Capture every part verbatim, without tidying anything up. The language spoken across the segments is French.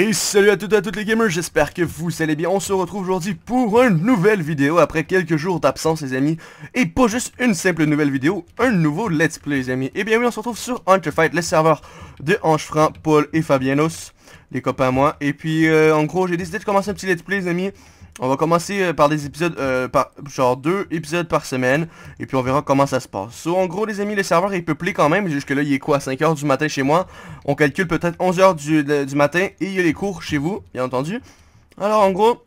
Et salut à toutes et à toutes les gamers, j'espère que vous allez bien. On se retrouve aujourd'hui pour une nouvelle vidéo après quelques jours d'absence les amis. Et pas juste une simple nouvelle vidéo, un nouveau let's play les amis. Et bien oui, on se retrouve sur HunterFight, le serveur de Angefrin, Paul et Fabianos, des copains à moi. Et puis euh, en gros j'ai décidé de commencer un petit let's play les amis. On va commencer euh, par des épisodes, euh, par, genre deux épisodes par semaine. Et puis on verra comment ça se passe. So, en gros les amis, le serveur est peuplé quand même. Jusque là il est quoi, à cinq heures du matin chez moi. On calcule peut-être onze heures du, du matin. Et il y a les cours chez vous, bien entendu. Alors en gros,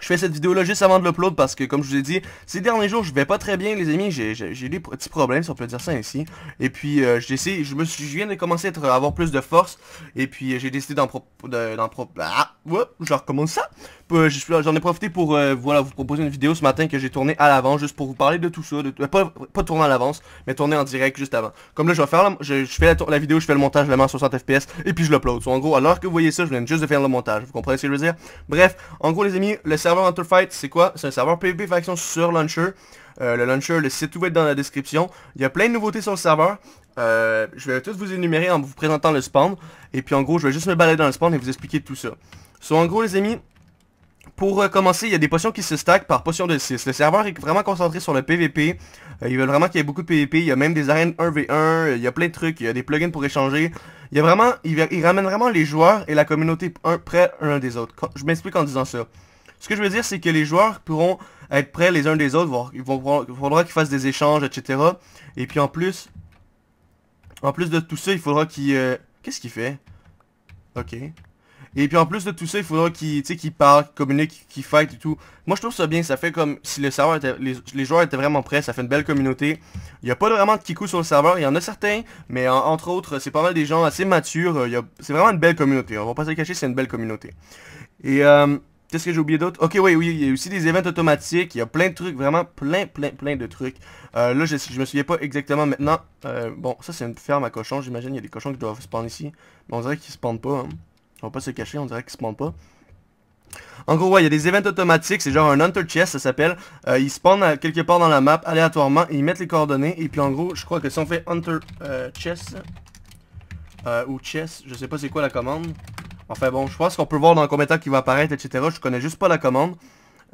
je fais cette vidéo là juste avant de l'upload parce que comme je vous ai dit, ces derniers jours je vais pas très bien les amis. J'ai des petits problèmes si on peut dire ça ainsi. Et puis euh, j'essaie, je me suis, je viens de commencer à, être, à avoir plus de force. Et puis euh, j'ai décidé d'en pro... pro... Ah, ouais, je recommence ça. euh, J'en ai profité pour euh, voilà, vous proposer une vidéo ce matin que j'ai tournée à l'avance, juste pour vous parler de tout ça de... euh, pas, pas tourner à l'avance, mais tourner en direct juste avant. Comme là je vais faire la, je, je fais la, la vidéo, je fais le montage, je la mets en soixante F P S et puis je l'upload. So, en gros, alors que vous voyez ça, je viens juste de faire le montage. Vous comprenez ce que je veux dire? Bref, en gros les amis, le serveur HunterFight, c'est quoi? C'est un serveur P V P faction sur launcher. Euh, le launcher, le site, tout va être dans la description. Il y a plein de nouveautés sur le serveur. Euh, je vais toutes vous énumérer en vous présentant le spawn. Et puis en gros, je vais juste me balader dans le spawn et vous expliquer tout ça. So, en gros les amis, pour euh, commencer, il y a des potions qui se stackent par potion de six. Le serveur est vraiment concentré sur le P V P. Euh, ils veulent vraiment qu'il y ait beaucoup de P V P. Il y a même des arènes un v un. Euh, il y a plein de trucs. Il y a des plugins pour échanger. Il y a vraiment, il, il ramène vraiment les joueurs et la communauté un, près l'un des autres. Quand, je m'explique en disant ça. Ce que je veux dire, c'est que les joueurs pourront être prêts les uns des autres, voir, ils vont, il faudra qu'ils fassent des échanges, et cetera. Et puis en plus, en plus de tout ça, il faudra qu'ils... Euh, qu'est-ce qu'il fait? Ok. Et puis en plus de tout ça, il faudra qu'ils qu'ils parlent, qu'ils communiquent, qu'ils fightent et tout. Moi je trouve ça bien, ça fait comme si le serveur était, les, les joueurs étaient vraiment prêts, ça fait une belle communauté. Il n'y a pas vraiment de kikou sur le serveur, il y en a certains, mais en, entre autres, c'est pas mal des gens assez matures. C'est vraiment une belle communauté, on va pas se le cacher, c'est une belle communauté. Et... Euh, qu'est-ce que j'ai oublié d'autre? Ok, oui, oui, il y a aussi des événements automatiques, il y a plein de trucs, vraiment plein, plein, plein de trucs. Euh, là, je, je me souviens pas exactement maintenant. Euh, bon, ça c'est une ferme à cochons, j'imagine, il y a des cochons qui doivent spawn ici. Mais on dirait qu'ils spawnent pas, hein. On va pas se cacher, on dirait qu'ils spawnent pas. En gros, ouais, il y a des événements automatiques, c'est genre un Hunter Chest, ça s'appelle. Euh, ils spawnent quelque part dans la map, aléatoirement, et ils mettent les coordonnées. Et puis en gros, je crois que si on fait Hunter euh, Chest, euh, ou Chest, je sais pas c'est quoi la commande. Enfin bon, je pense qu'on peut voir dans combien de temps qu'il va apparaître, et cetera. Je connais juste pas la commande.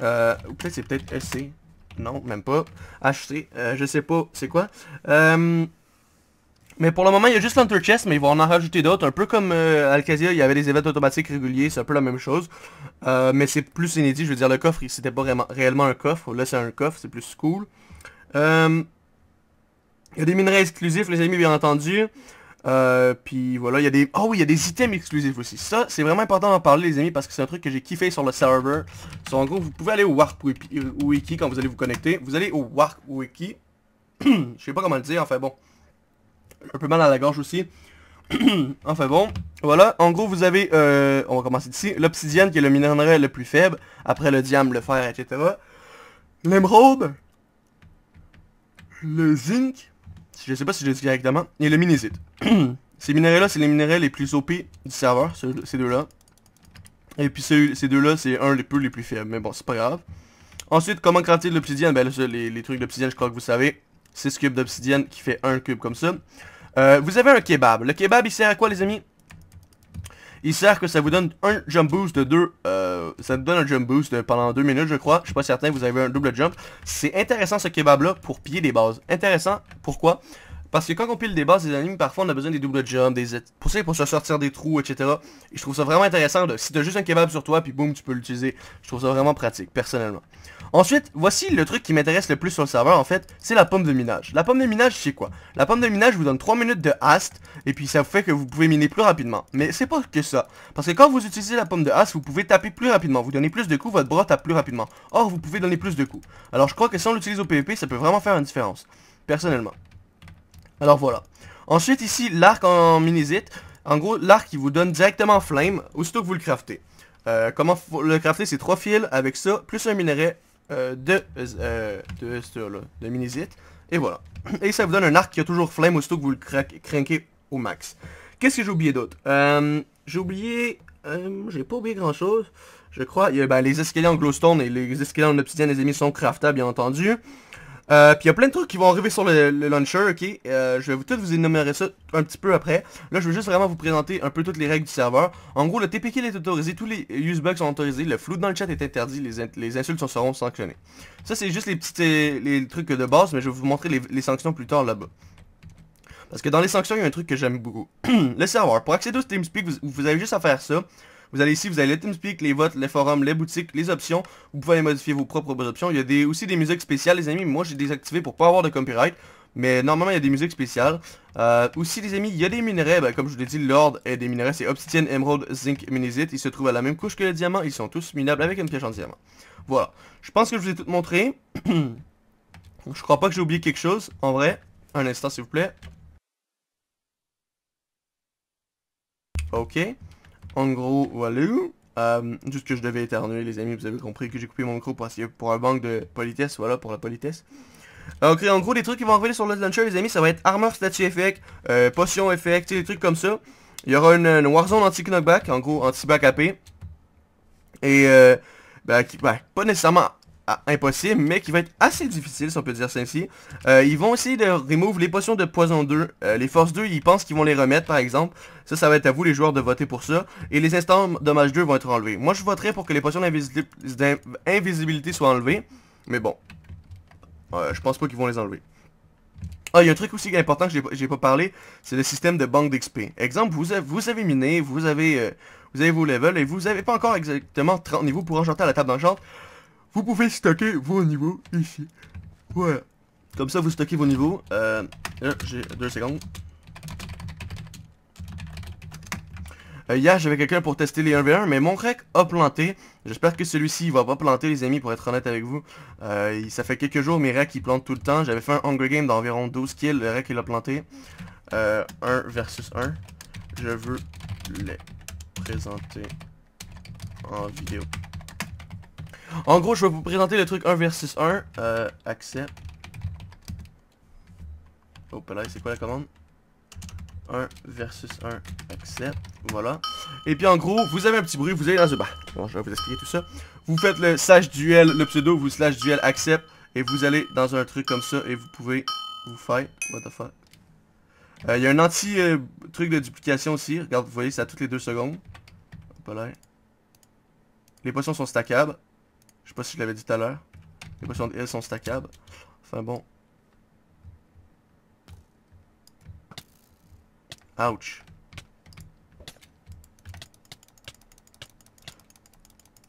Euh, ou peut-être c'est peut-être S C. Non, même pas. H C. Euh, je sais pas c'est quoi. Euh, mais pour le moment, il y a juste l'Hunter Chest, mais ils vont en rajouter d'autres. Un peu comme euh, Alkazia, il y avait des événements automatiques réguliers, c'est un peu la même chose. Euh, mais c'est plus inédit, je veux dire, le coffre, c'était pas vraiment, réellement un coffre. Là, c'est un coffre, c'est plus cool. Euh, il y a des minerais exclusifs, les amis, bien entendu. Euh, puis voilà, il y a des... Oh oui, il y a des items exclusifs aussi. Ça, c'est vraiment important d'en parler les amis, parce que c'est un truc que j'ai kiffé sur le server. So, en gros, vous pouvez aller au Warp Wiki quand vous allez vous connecter. Vous allez au Warp Wiki. Je sais pas comment le dire, enfin bon. Un peu mal à la gorge aussi. Enfin bon, voilà, en gros vous avez... Euh... On va commencer d'ici. L'obsidienne qui est le minerai le plus faible. Après le diamant, le fer, et cetera. L'émeraude. Le zinc. Je sais pas si je l'ai dit directement. Et le Minesite. Ces minéraux-là, c'est les minéraux les plus O P du serveur, ces deux-là. Et puis ces deux-là, c'est un des peu les plus faibles, mais bon, c'est pas grave. Ensuite, comment crafter de l'obsidienne? Ben là, les, les trucs d'obsidienne, je crois que vous savez. six cubes d'obsidienne qui fait un cube comme ça. Euh, vous avez un kebab. Le kebab, il sert à quoi, les amis? Il sert que ça vous donne un jump boost de deux... Euh, ça vous donne un jump boost pendant deux minutes, je crois. Je suis pas certain, vous avez un double jump. C'est intéressant ce kebab-là pour piller des bases. Intéressant, pourquoi? Parce que quand on pile des bases des animes, parfois on a besoin des doubles jumps, des... Pour ça, pour se sortir des trous, et cetera. Et je trouve ça vraiment intéressant. De... Si t'as juste un kebab sur toi, puis boum, tu peux l'utiliser. Je trouve ça vraiment pratique, personnellement. Ensuite, voici le truc qui m'intéresse le plus sur le serveur, en fait, c'est la pomme de minage. La pomme de minage, c'est quoi? La pomme de minage vous donne trois minutes de haste, et puis ça vous fait que vous pouvez miner plus rapidement. Mais c'est pas que ça. Parce que quand vous utilisez la pomme de haste, vous pouvez taper plus rapidement. Vous donnez plus de coups, votre bras tape plus rapidement. Or, vous pouvez donner plus de coups. Alors, je crois que si on l'utilise au P V P, ça peut vraiment faire une différence, personnellement. Alors, voilà. Ensuite, ici, l'arc en minisite. En gros, l'arc, il vous donne directement flame, aussitôt que vous le craftez. Euh, comment le crafter? C'est trois fils avec ça, plus un minerai. Euh, de, euh, de, de, de Minesite. Et voilà. Et ça vous donne un arc qui a toujours flame aussitôt que vous le craquez au max. Qu'est-ce que j'ai oublié d'autre? euh, J'ai oublié... Euh, j'ai pas oublié grand chose. Je crois... Il y a, ben, les escaliers en glowstone et les escaliers en obsidienne, les amis, sont craftables bien entendu. Euh, puis il y a plein de trucs qui vont arriver sur le, le launcher, ok. Euh, je vais vous, tout vous énumérer ça un petit peu après. Là, je veux juste vraiment vous présenter un peu toutes les règles du serveur. En gros, le T P Kill est autorisé, tous les usebugs sont autorisés, le flou dans le chat est interdit, les, in les insultes seront sanctionnées. Ça, c'est juste les petits euh, les trucs de base, mais je vais vous montrer les, les sanctions plus tard là-bas. Parce que dans les sanctions, il y a un truc que j'aime beaucoup. Le serveur. Pour accéder au TeamSpeak, vous, vous avez juste à faire ça. Vous allez ici, vous avez le TeamSpeak, les votes, les forums, les boutiques, les options. Vous pouvez aller modifier vos propres options. Il y a des, aussi des musiques spéciales, les amis. Moi, j'ai désactivé pour pas avoir de copyright. Mais normalement, il y a des musiques spéciales. Euh, aussi, les amis, il y a des minerais. Ben, comme je vous l'ai dit, l'ordre des minerais, c'est Obsidian, Emerald, Zinc, Minesite. Ils se trouvent à la même couche que le diamant. Ils sont tous minables avec une pioche en diamant. Voilà. Je pense que je vous ai tout montré. Je crois pas que j'ai oublié quelque chose. En vrai, un instant, s'il vous plaît. Ok. En gros, voilà, euh, juste que je devais éternuer, les amis, vous avez compris que j'ai coupé mon micro pour, pour un manque de politesse, voilà, pour la politesse. Ok, en gros, les trucs qui vont arriver sur le launcher, les amis, ça va être armor, statue effect, euh, potion effect, des trucs comme ça. Il y aura une, une warzone anti-knockback, en gros, anti-back A P. Et, euh, bah, qui, bah, pas nécessairement impossible, mais qui va être assez difficile, si on peut dire ça ainsi. Euh, ils vont essayer de remove les potions de poison deux. Euh, les forces deux, ils pensent qu'ils vont les remettre, par exemple. Ça, ça va être à vous, les joueurs, de voter pour ça. Et les instants dommage deux vont être enlevés. Moi, je voterais pour que les potions d'invisibilité soient enlevées. Mais bon, euh, je pense pas qu'ils vont les enlever. Ah, il y a un truc aussi important que j'ai pas parlé, c'est le système de banque d'X P. Exemple, vous avez, vous avez miné, vous avez, euh, vous avez vos levels, et vous avez pas encore exactement trente niveaux pour enchanter à la table d'enchant. Vous pouvez stocker vos niveaux ici. Voilà. Comme ça, vous stockez vos niveaux. Euh, J'ai deux secondes. Euh, hier, j'avais quelqu'un pour tester les un v un, mais mon rec a planté. J'espère que celui-ci, il va pas planter, les amis, pour être honnête avec vous. Euh, il, ça fait quelques jours, mes recs, ils plantent tout le temps. J'avais fait un Hunger Game d'environ douze kills. Le rec, il a planté. Euh, un versus un. Je veux les présenter en vidéo. En gros, je vais vous présenter le truc un versus un. Euh, accept. Oh, là, c'est quoi la commande? un versus un, accept. Voilà. Et puis en gros, vous avez un petit bruit, vous allez dans ce... Bah, bon, je vais vous expliquer tout ça. Vous faites le slash duel, le pseudo, vous slash duel, accept. Et vous allez dans un truc comme ça et vous pouvez vous faire... What the fuck? Il euh, y a un anti-truc euh, de duplication aussi. Regarde, vous voyez, c'est à toutes les deux secondes. Hop là. Les potions sont stackables. Je sais pas si je l'avais dit tout à l'heure. Les potions de heal sont stackables. Enfin bon. Ouch.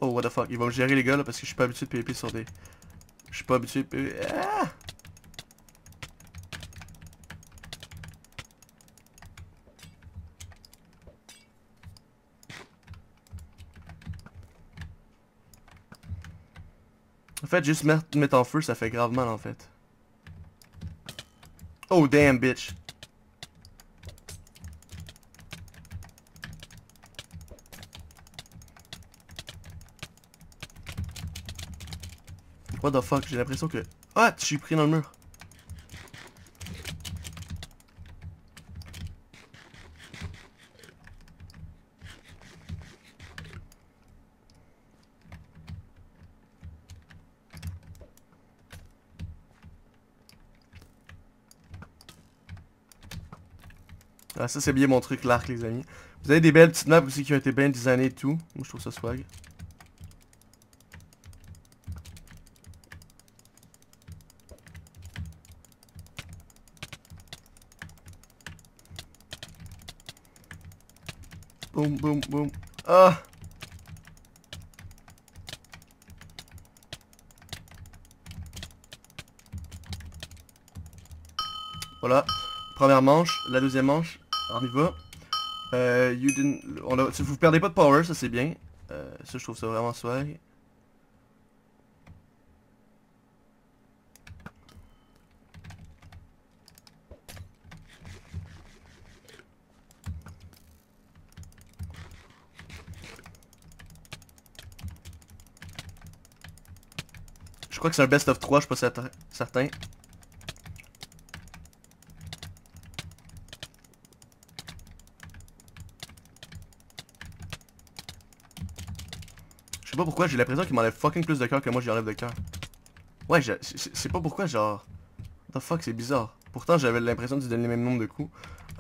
Oh what the fuck. Ils vont me gérer les gars là parce que je suis pas habitué de P V P sur des... Je suis pas habitué de P V P... Ah! En fait, juste mettre, mettre en feu, ça fait grave mal en fait. Oh damn bitch. What the fuck, j'ai l'impression que... Ah, je suis pris dans le mur. Ah, ça c'est bien mon truc, l'arc les amis. Vous avez des belles petites maps aussi qui ont été bien designées et tout. Moi je trouve ça swag. Boum boum boum. Ah! Voilà. Première manche, la deuxième manche. On y va. Euh, you didn't... On a... Vous perdez pas de power, ça c'est bien. Euh, ça je trouve ça vraiment swag. Je crois que c'est un best of trois, je suis pas certain. Je sais pas pourquoi, j'ai l'impression qu'il m'enlève fucking plus de cœur que moi j'y enlève de cœur. Ouais, je, je, je sais pas pourquoi, genre... What the fuck, c'est bizarre. Pourtant, j'avais l'impression de lui donner le même nombre de coups.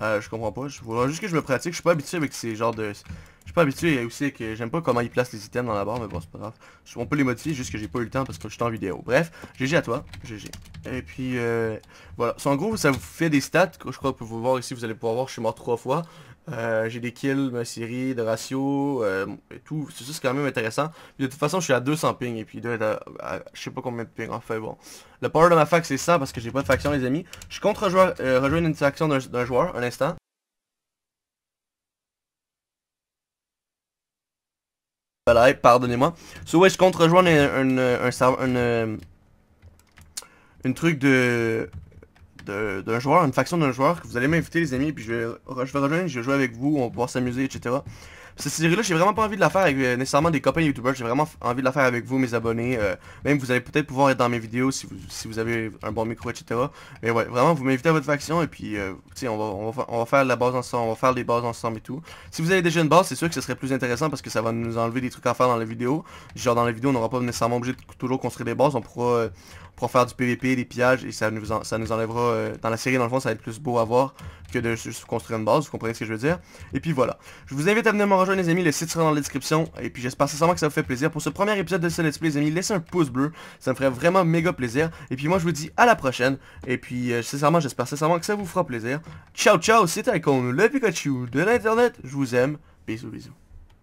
Euh, je comprends pas. Je voudrais juste que je me pratique. Je suis pas habitué avec ces genres de... Je suis pas habitué aussi que j'aime pas comment ils placent les items dans la barre, mais bon, c'est pas grave. On peut les modifier, juste que j'ai pas eu le temps parce que je suis en vidéo. Bref, G G à toi. G G. Et puis, euh, voilà. En gros, ça vous fait des stats. Je crois que vous pouvez voir ici, vous allez pouvoir voir, je suis mort trois fois. Euh, j'ai des kills, ma série, de ratio, euh, et tout, c'est juste quand même intéressant. Puis de toute façon je suis à deux cents ping et puis il doit être à, à, je sais pas combien de ping, enfin bon. Le power de ma fac c'est cent parce que j'ai pas de faction les amis. Je compte rejoindre, euh, rejoindre une faction d'un un joueur, un instant. Voilà, pardonnez-moi. So ouais, je compte rejoindre un, un, un, un, un, une truc de... d'un joueur, une faction d'un joueur, que vous allez m'inviter les amis, puis je vais, je vais rejoindre, je vais jouer avec vous, on va pouvoir s'amuser, et cetera. Cette série-là, j'ai vraiment pas envie de la faire avec euh, nécessairement des copains youtubeurs, j'ai vraiment envie de la faire avec vous, mes abonnés, euh, même vous allez peut-être pouvoir être dans mes vidéos si vous, si vous avez un bon micro, et cetera. Mais ouais, vraiment, vous m'invitez à votre faction, et puis, euh, tu sais, on va, on, va, on va faire la base ensemble, on va faire des bases ensemble et tout. Si vous avez déjà une base, c'est sûr que ce serait plus intéressant parce que ça va nous enlever des trucs à faire dans la vidéo. Genre, dans la vidéo, on n'aura pas nécessairement obligé de toujours construire des bases, on pourra... Euh, pour faire du P V P, des pillages, et ça nous, en, ça nous enlèvera, euh, dans la série dans le fond ça va être plus beau à voir que de juste construire une base, vous comprenez ce que je veux dire. Et puis voilà, je vous invite à venir me rejoindre les amis, le site sera dans la description, et puis j'espère sincèrement que ça vous fait plaisir. Pour ce premier épisode de ce let's play les amis, laissez un pouce bleu, ça me ferait vraiment méga plaisir, et puis moi je vous dis à la prochaine, et puis euh, sincèrement j'espère sincèrement que ça vous fera plaisir. Ciao ciao, c'est Icon, le Pikachu de l'internet, je vous aime, bisous bisous.